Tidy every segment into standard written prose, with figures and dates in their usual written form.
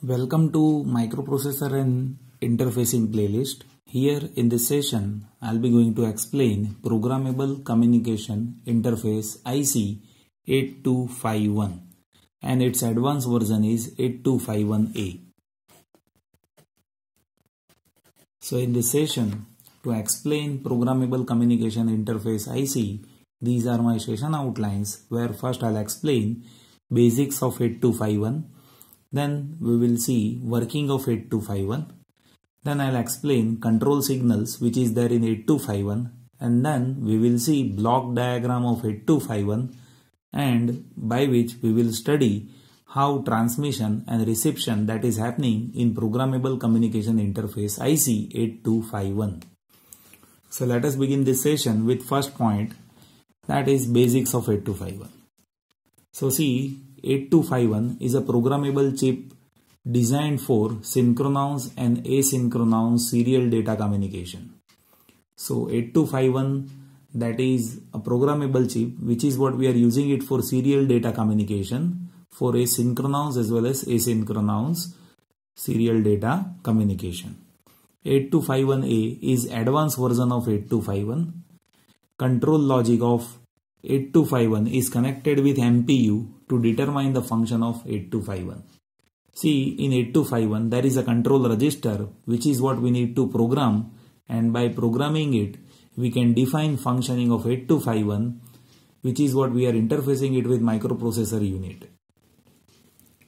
Welcome to Microprocessor and Interfacing playlist. Here in this session, I'll be going to explain Programmable Communication Interface IC 8251 and its advanced version is 8251A. So in this session, to explain Programmable Communication Interface IC, these are my session outlines where first I'll explain basics of 8251. Then we will see working of 8251. Then I'll explain control signals which is there in 8251. And then we will see block diagram of 8251 and by which we will study how transmission and reception that is happening in Programmable Communication Interface IC 8251. So let us begin this session with first point, that is basics of 8251. So see, 8251 is a programmable chip designed for synchronous and asynchronous serial data communication. So 8251, that is a programmable chip, which is what we are using it for serial data communication, for asynchronous as well as asynchronous serial data communication. 8251A is advanced version of 8251. Control logic of 8251 is connected with MPU to determine the function of 8251. See, in 8251 there is a control register which is what we need to program, and by programming it we can define functioning of 8251, which is what we are interfacing it with microprocessor unit.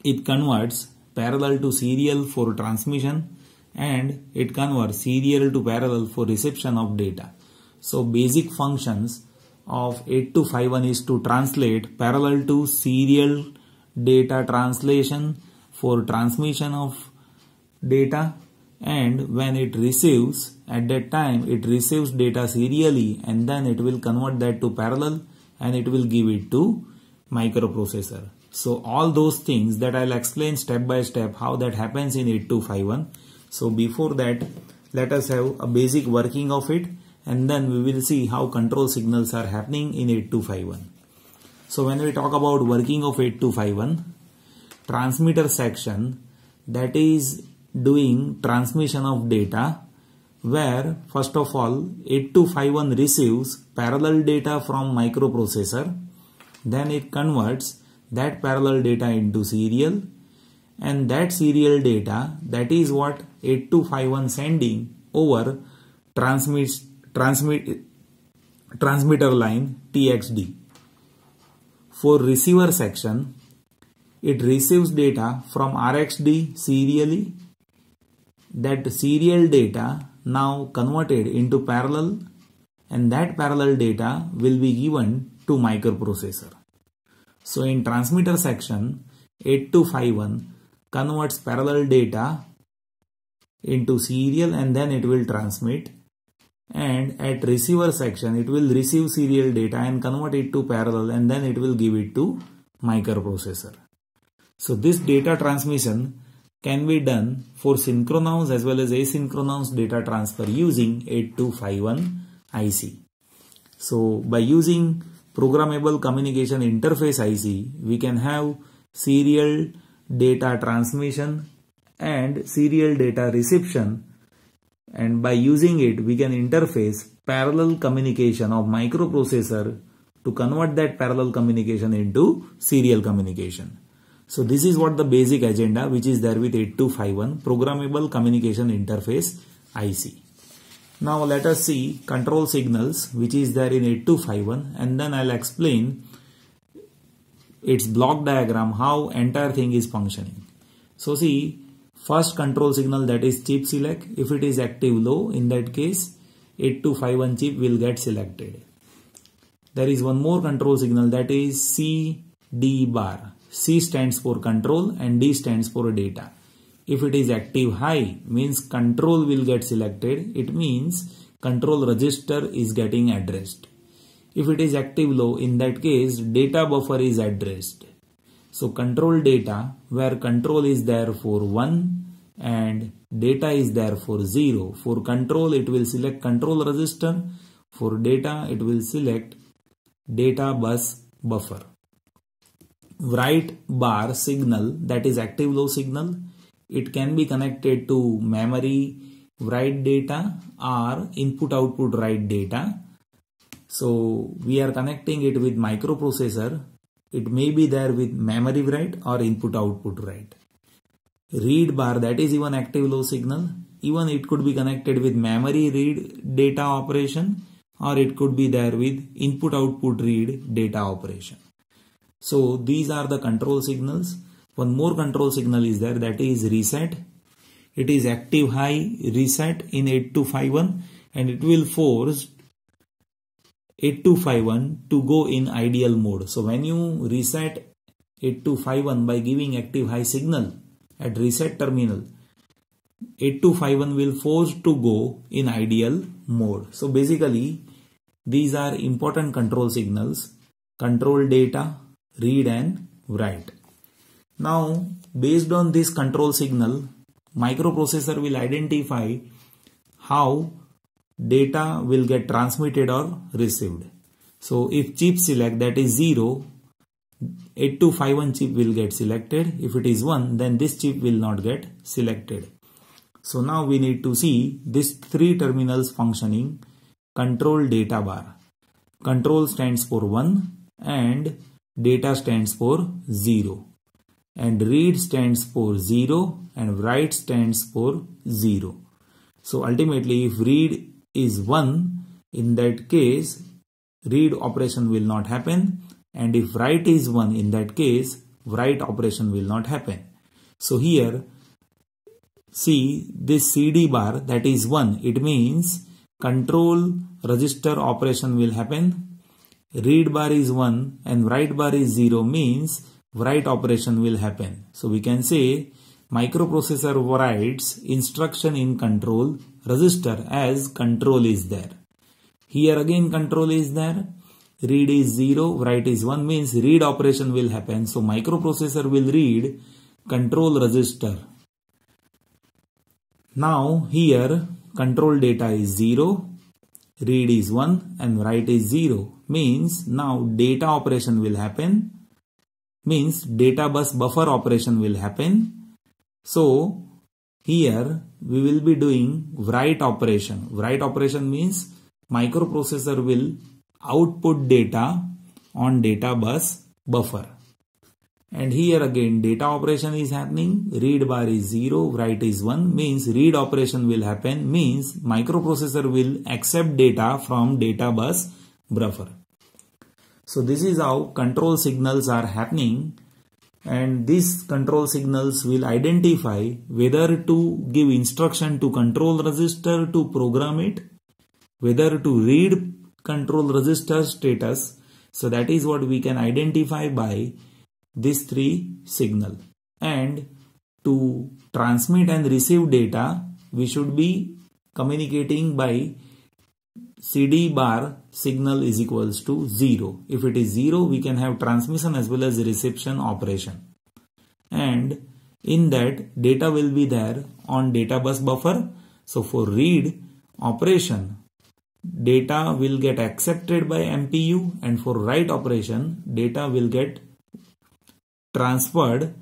It converts parallel to serial for transmission and it converts serial to parallel for reception of data. So basic functions of 8251 is to translate parallel to serial data translation for transmission of data, and when it receives, at that time it receives data serially and then it will convert that to parallel and it will give it to microprocessor. So all those things that I'll explain step by step how that happens in 8251. So before that, let us have a basic working of it, and then we will see how control signals are happening in 8251. So when we talk about working of 8251, transmitter section, that is doing transmission of data, where first of all 8251 receives parallel data from microprocessor, then it converts that parallel data into serial, and that serial data, that is what 8251 sending over transmitter line TXD. For receiver section, it receives data from RxD serially. That serial data now converted into parallel, and that parallel data will be given to microprocessor. So in transmitter section, 8251 converts parallel data into serial and then it will transmit. And at receiver section, it will receive serial data and convert it to parallel and then it will give it to microprocessor. So this data transmission can be done for synchronous as well as asynchronous data transfer using 8251 IC. So by using Programmable Communication Interface IC, we can have serial data transmission and serial data reception, and by using it we can interface parallel communication of microprocessor to convert that parallel communication into serial communication. So this is what the basic agenda which is there with 8251 Programmable Communication Interface IC. Now let us see control signals which is there in 8251, and then I'll explain its block diagram, how entire thing is functioning. So see, first control signal, that is chip select. If it is active low, in that case 8251 chip will get selected. There is one more control signal, that is CD bar. C stands for control and D stands for data. If it is active high, means control will get selected. It means control register is getting addressed. If it is active low, in that case data buffer is addressed. So control data, where control is there for 1 and data is there for 0. For control it will select control register. For data it will select data bus buffer. Write bar signal, that is active low signal. It can be connected to memory write data or input output write data. So we are connecting it with microprocessor. It may be there with memory write or input output write. Read bar, that is even active low signal. Even it could be connected with memory read data operation, or it could be there with input output read data operation. So these are the control signals. One more control signal is there, that is reset. It is active high reset in 8251, and it will force 8251 to go in ideal mode. So when you reset 8251 by giving active high signal at reset terminal, 8251 will force to go in ideal mode. So basically these are important control signals: control data, read and write. Now based on this control signal, microprocessor will identify how data will get transmitted or received. So if chip select, that is 0, 8251 chip will get selected. If it is 1, then this chip will not get selected. So now we need to see these three terminals functioning. Control data bar. Control stands for 1 and data stands for 0. And read stands for 0 and write stands for 0. So ultimately if read is 1, in that case read operation will not happen. And if write is 1, in that case write operation will not happen. So here see this CD bar, that is 1, it means control register operation will happen. Read bar is 1 and write bar is 0 means write operation will happen. So we can say microprocessor writes instruction in control register as control is there. Here again control is there. Read is 0, write is 1 means read operation will happen. So microprocessor will read control register. Now here control data is 0, read is 1 and write is 0 means now data operation will happen, means data bus buffer operation will happen. So here we will be doing write operation. Write operation means microprocessor will output data on data bus buffer. And here again data operation is happening. Read bar is 0, write is 1 means read operation will happen means microprocessor will accept data from data bus buffer. So this is how control signals are happening, and these control signals will identify whether to give instruction to control register to program it, whether to read control register status. So that is what we can identify by these three signal. And to transmit and receive data we should be communicating by CD bar signal is equals to 0. If it is 0 we can have transmission as well as reception operation, and in that data will be there on data bus buffer. So for read operation data will get accepted by MPU, and for write operation data will get transferred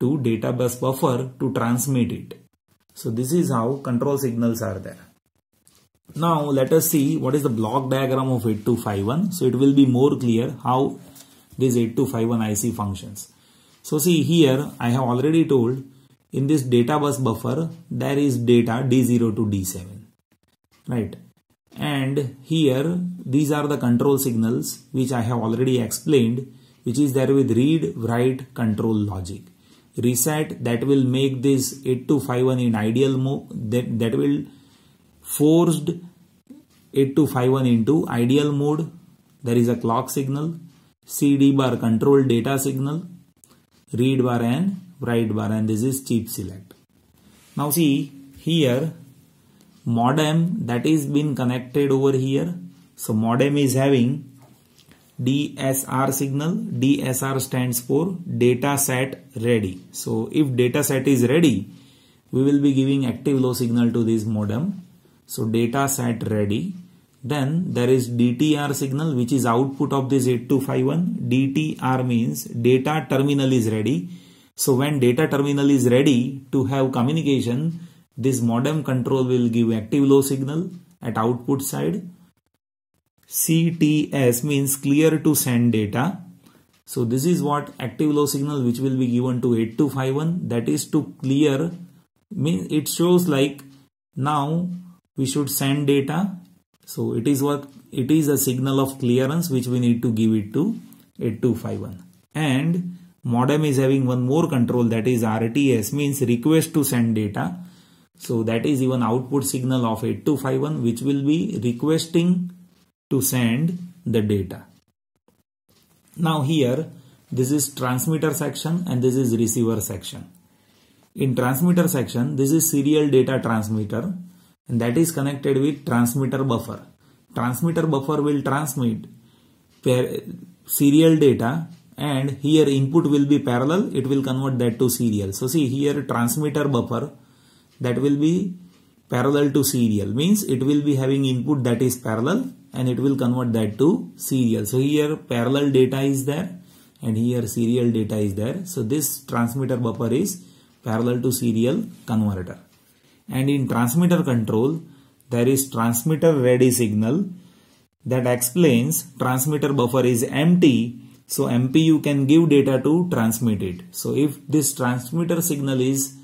to data bus buffer to transmit it. So this is how control signals are there. Now let us see what is the block diagram of 8251. So it will be more clear how this 8251 IC functions. So see here I have already told in this data bus buffer there is data D0 to D7, right? And here these are the control signals which I have already explained, which is there with read, write, control logic. Reset, that will make this 8251 in ideal mode, that will forced 8251 into ideal mode. There is a clock signal, CD bar control data signal, read bar and write bar, and this is chip select. Now see here modem that is been connected over here. So modem is having DSR signal. DSR stands for data set ready. So if data set is ready, we will be giving active low signal to this modem. So data set ready. Then there is DTR signal, which is output of this 8251. DTR means data terminal is ready. So when data terminal is ready to have communication, this modem control will give active low signal at output side. CTS means clear to send data. So this is what active low signal which will be given to 8251, that is to clear, means it shows like now we should send data. So it is what, it is a signal of clearance which we need to give it to 8251. And modem is having one more control, that is RTS, means request to send data. So that is even output signal of 8251 which will be requesting to send the data. Now here this is transmitter section and this is receiver section. In transmitter section, this is serial data transmitter and that is connected with transmitter buffer. Transmitter buffer will transmit serial data and here input will be parallel, it will convert that to serial. So see here transmitter buffer that will be parallel to serial, means it will be having input that is parallel and it will convert that to serial. So here parallel data is there and here serial data is there. So this transmitter buffer is parallel to serial converter. And in transmitter control, there is transmitter ready signal that explains transmitter buffer is empty. So MPU can give data to transmit it. So if this transmitter signal is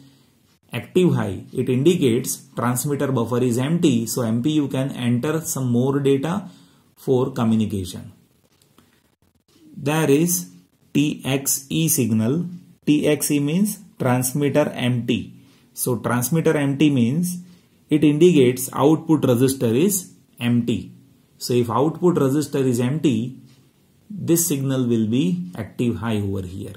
active high, it indicates transmitter buffer is empty. So MPU can enter some more data for communication. There is TXE signal. TXE means transmitter empty. So transmitter empty means it indicates output register is empty. So if output register is empty, this signal will be active high over here.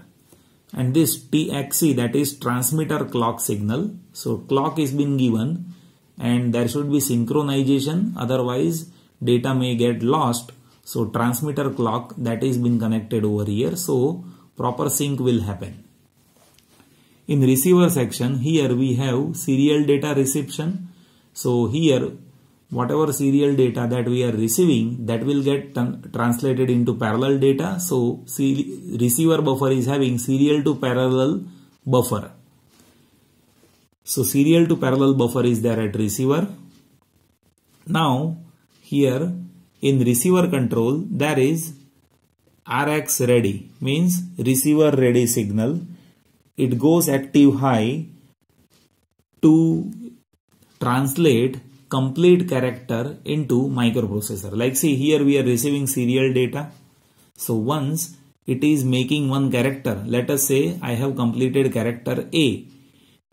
And this TXE, that is transmitter clock signal. So clock is been given and there should be synchronization, otherwise data may get lost. So transmitter clock that is been connected over here. So proper sync will happen. In receiver section, here we have serial data reception. So here whatever serial data that we are receiving, that will get translated into parallel data. So receiver buffer is having serial to parallel buffer. So serial to parallel buffer is there at receiver. Now here in receiver control, there is RxReady, means receiver ready signal. It goes active high to translate complete character into microprocessor. Like see here we are receiving serial data. So once it is making one character, let us say I have completed character A,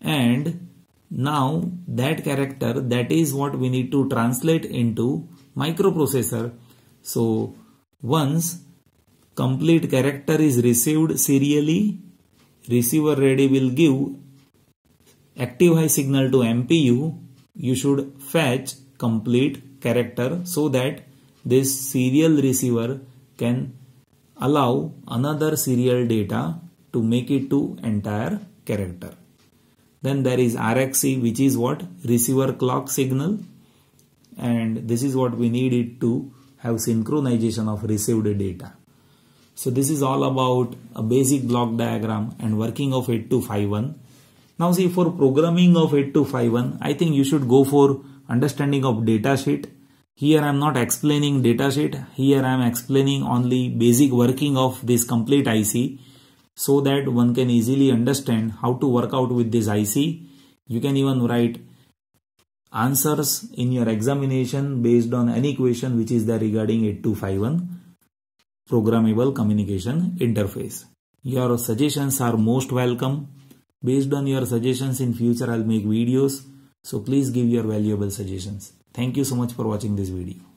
and now that character, that is what we need to translate into microprocessor. So once complete character is received serially, receiver ready will give active high signal to MPU. You should fetch complete character so that this serial receiver can allow another serial data to make it to entire character. Then there is RxC, which is what receiver clock signal, and this is what we need it to have synchronization of received data. So this is all about a basic block diagram and working of 8251. Now see, for programming of 8251, I think you should go for understanding of datasheet. Here I am not explaining datasheet. Here I am explaining only basic working of this complete IC so that one can easily understand how to work out with this IC. You can even write answers in your examination based on any question which is there regarding 8251 programmable communication interface. Your suggestions are most welcome. Based on your suggestions in future, I'll make videos. So please give your valuable suggestions. Thank you so much for watching this video.